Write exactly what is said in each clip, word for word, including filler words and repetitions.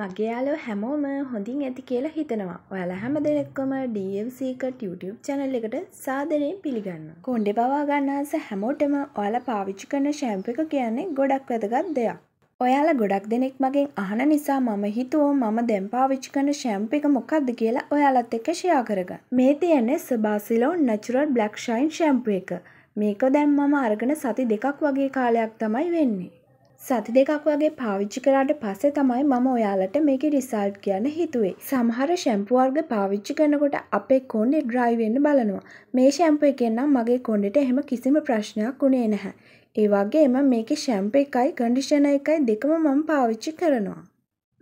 මගේ යාළුවෝ හැමෝම හොඳින් ඇති කියලා හිතනවා. ඔයාලා හැමදෙයක්ම D M Secret YouTube channel එකට සාදරයෙන් පිළිගන්නවා. කොණ්ඩේ පවා ගන්න ආස හැමෝටම ඔයාලා පාවිච්චි කරන ෂැම්පු එක කියන්නේ ගොඩක් වැදගත් දෙයක්. ඔයාලා ගොඩක් දෙනෙක් මගෙන් අහන නිසා මම හිතුවා මම දැන් පාවිච්චි කරන ෂැම්පු එක මොකක්ද කියලා ඔයාලත් එක්ක ෂෙයා කරගන්න. මේ තියෙන්නේ Sbarcelon Natural Black Shine shampoo එක. මේක දැන් මම අරගෙන සති දෙකක් වගේ කාලයක් තමයි වෙන්නේ. සති දෙකක් වගේ පාවිච්චි කරාට පස්සේ තමයි මම ඔයාලට මේකේ රිසල්ට් කියන්න හිතුවේ. සමහර ෂැම්පු වර්ග පාවිච්චි කරනකොට අපේ කොණ්ඩේ ඩ්‍රයි වෙන්න බලනවා. මේ ෂැම්පු එකෙන් නම් මගේ කොණ්ඩේට එහෙම කිසිම ප්‍රශ්නයක් උනේ නැහැ. ඒ වගේම මේකේ ෂැම්පු එකයි කන්ඩිෂනර් එකයි දෙකම මම පාවිච්චි කරනවා.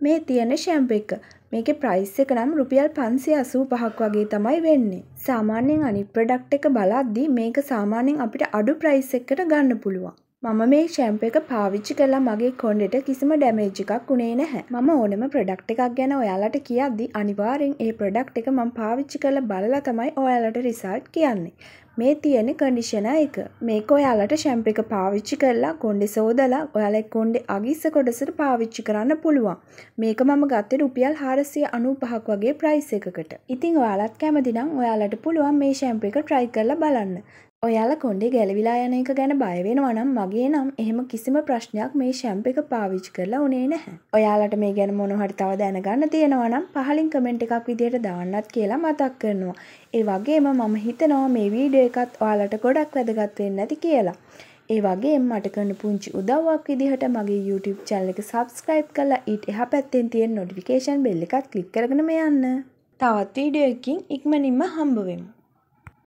මේ තියෙන ෂැම්පු එක මේකේ ප්‍රයිස් එක නම් රුපියල් පන්සිය අසූපහක් වගේ තමයි වෙන්නේ. සාමාන්‍යයෙන් අනිත් ප්‍රොඩක්ට් එක බලද්දී මේක සාමාන්‍යයෙන් අපිට අඩු ප්‍රයිස් එකකට ගන්න පුළුවන්. මම මේ ෂැම්පු එක පාවිච්චි කළා මගේ කොණ්ඩෙට කිසිම ඩැමේජ් එකක් උනේ නැහැ. මම ඕනෙම ප්‍රොඩක්ට් එකක් ගැන ඔයාලට කියද්දි අනිවාර්යෙන් ඒ ප්‍රොඩක්ට් එක මම පාවිච්චි කළා බලලා තමයි ඔයාලට රිසල්ට් කියන්නේ. මේ තියෙන කන්ඩිෂනර් එක. මේක ඔයාලට ෂැම්පු එක පාවිච්චි කළා කොණ්ඩේ සෝදලා ඔයාලේ කොණ්ඩේ අගිස්ස කොටසට පාවිච්චි කරන්න පුළුවන්. මේක මම ගත්තේ රුපියල් හාරසිය අනූපහක් වගේ ප්‍රයිස් එකකට. ඉතින් ඔයාලත් කැමති නම් ඔයාලට පුළුවන් මේ ෂැම්පු එක try කරලා බලන්න. ඔයාලා කොණ්ඩේ ගැලවිලා යන එක ගැන බය වෙනවා නම් මගේ නම් එහෙම කිසිම ප්‍රශ්නයක් මේ ෂැම්පු එක පාවිච්චි කරලා උනේ නැහැ. ඔයාලට මේ ගැන මොන හරි තව දැනගන්න තියෙනවා නම් පහලින් කමෙන්ට් එකක් විදියට දාන්නත් කියලා මතක් කරනවා. ඒ වගේම මම හිතනවා මේ වීඩියෝ එකත් ඔයාලට ගොඩක් වැදගත් වෙන්න ඇති කියලා. ඒ වගේම මට කරන පුංචි උදව්වක් විදිහට මගේ YouTube channel එක subscribe කරලා ඊට එහා පැත්තෙන් තියෙන notification bell එකත් click කරගෙන මෙයන්න. තවත් වීඩියෝ එකකින් ඉක්මනින්ම හම්බ වෙමු.